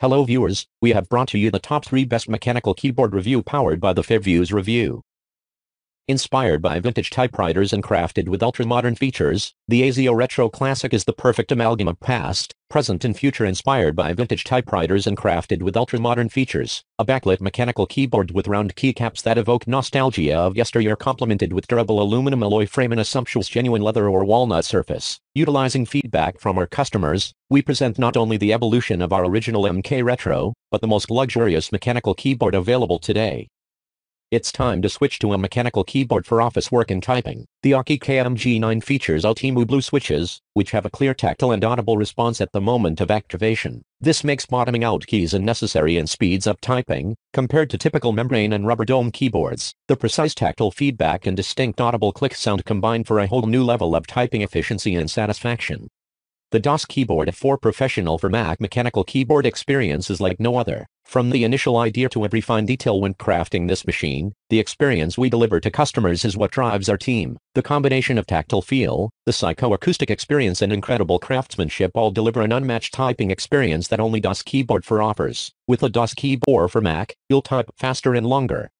Hello viewers, we have brought to you the top 3 best mechanical keyboard review powered by the Faviews Review. Inspired by vintage typewriters and crafted with ultra-modern features, the Azio Retro Classic is the perfect amalgam of past, present and future inspired by vintage typewriters and crafted with ultra-modern features, a backlit mechanical keyboard with round keycaps that evoke nostalgia of yesteryear complemented with durable aluminum alloy frame and a sumptuous genuine leather or walnut surface. Utilizing feedback from our customers, we present not only the evolution of our original MK Retro, but the most luxurious mechanical keyboard available today. It's time to switch to a mechanical keyboard for office work and typing. The AUKEY KM-G9 features Outemu Blue switches, which have a clear tactile and audible response at the moment of activation. This makes bottoming out keys unnecessary and speeds up typing, compared to typical membrane and rubber dome keyboards. The precise tactile feedback and distinct audible click sound combine for a whole new level of typing efficiency and satisfaction. The Das Keyboard 4 Professional for Mac mechanical keyboard experience is like no other. From the initial idea to every fine detail when crafting this machine, the experience we deliver to customers is what drives our team. The combination of tactile feel, the psychoacoustic experience and incredible craftsmanship all deliver an unmatched typing experience that only Das Keyboard 4 offers. With the Das Keyboard 4 for Mac, you'll type faster and longer.